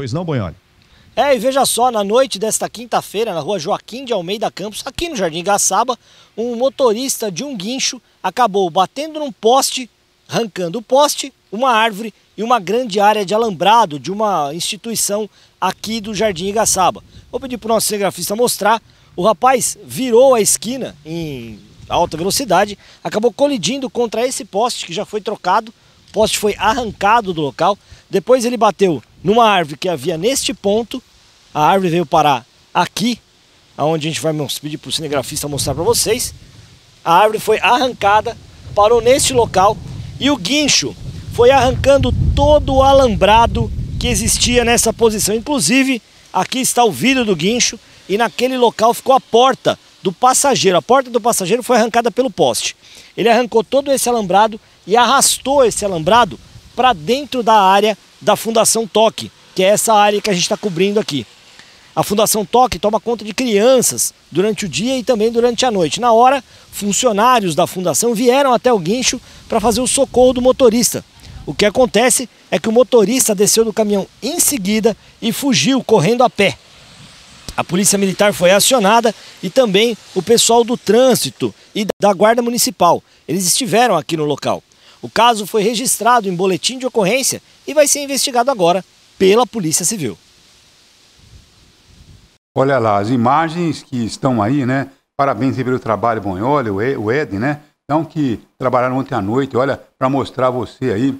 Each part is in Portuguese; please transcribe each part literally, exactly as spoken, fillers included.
Pois não, Bonholi? É, e veja só, na noite desta quinta-feira, na rua Joaquim de Almeida Campos, aqui no Jardim Igaçaba, um motorista de um guincho acabou batendo num poste, arrancando o poste, uma árvore e uma grande área de alambrado de uma instituição aqui do Jardim Igaçaba. Vou pedir para o nosso cinegrafista mostrar. O rapaz virou a esquina em alta velocidade, acabou colidindo contra esse poste que já foi trocado, o poste foi arrancado do local, depois ele bateu numa árvore que havia neste ponto, a árvore veio parar aqui, onde a gente vai pedir para o cinegrafista mostrar para vocês, a árvore foi arrancada, parou neste local e o guincho foi arrancando todo o alambrado que existia nessa posição, inclusive aqui está o vidro do guincho e naquele local ficou a porta do passageiro, a porta do passageiro foi arrancada pelo poste, ele arrancou todo esse alambrado e arrastou esse alambrado para dentro da área da Fundação Toque, que é essa área que a gente está cobrindo aqui. A Fundação Toque toma conta de crianças durante o dia e também durante a noite. Na hora, funcionários da fundação vieram até o guincho para fazer o socorro do motorista. O que acontece é que o motorista desceu do caminhão em seguida e fugiu correndo a pé. A Polícia Militar foi acionada e também o pessoal do trânsito e da Guarda Municipal. Eles estiveram aqui no local. O caso foi registrado em boletim de ocorrência e vai ser investigado agora pela Polícia Civil. Olha lá, as imagens que estão aí, né? Parabéns pelo trabalho, Bonholi, o Ed, né? Então, que trabalharam ontem à noite, olha, para mostrar a você aí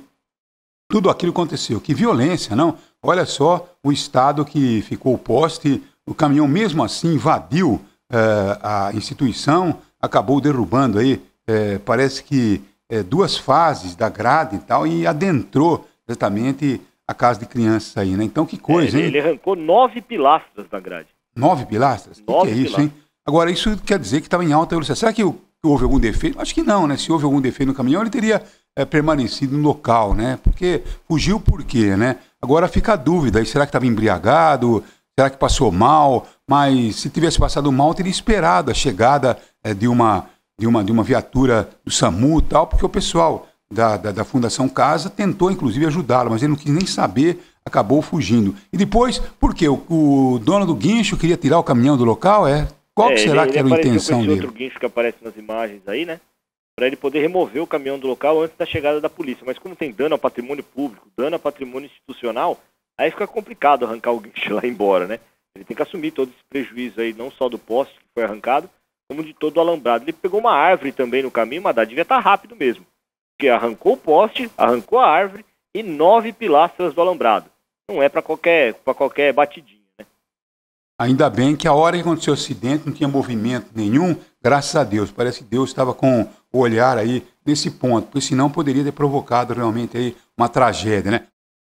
tudo aquilo que aconteceu. Que violência, não? Olha só o estado que ficou o poste, o caminhão mesmo assim invadiu uh, a instituição, acabou derrubando aí, uh, parece que É, duas fases da grade e tal, e adentrou exatamente a casa de crianças aí, né? Então, que coisa, é, ele, hein? Ele arrancou nove pilastras da grade. Nove pilastras? Nove que que é pilastras. Isso, hein? Agora, isso quer dizer que estava em alta velocidade. Será que houve algum defeito? Acho que não, né? Se houve algum defeito no caminhão, ele teria é, permanecido no local, né? Porque fugiu por quê, né? Agora fica a dúvida aí, será que estava embriagado? Será que passou mal? Mas se tivesse passado mal, teria esperado a chegada é, de uma... De uma, de uma viatura do SAMU e tal, porque o pessoal da, da, da Fundação Casa tentou, inclusive, ajudá-lo, mas ele não quis nem saber, acabou fugindo. E depois, por quê? O, o dono do guincho queria tirar o caminhão do local, é? Qual é, será ele, que ele era a intenção dele? Ele outro guincho que aparece nas imagens aí, né? Para ele poder remover o caminhão do local antes da chegada da polícia. Mas como tem dano ao patrimônio público, dano ao patrimônio institucional, aí fica complicado arrancar o guincho lá e ir embora, né? Ele tem que assumir todo esse prejuízo aí, não só do poste que foi arrancado, como de todo o alambrado. Ele pegou uma árvore também no caminho, mas devia estar rápido mesmo, porque arrancou o poste, arrancou a árvore e nove pilastras do alambrado. Não é para qualquer, para qualquer batidinha, né? Ainda bem que a hora que aconteceu o acidente não tinha movimento nenhum, graças a Deus. Parece que Deus estava com o olhar aí nesse ponto, porque senão poderia ter provocado realmente aí uma tragédia, né?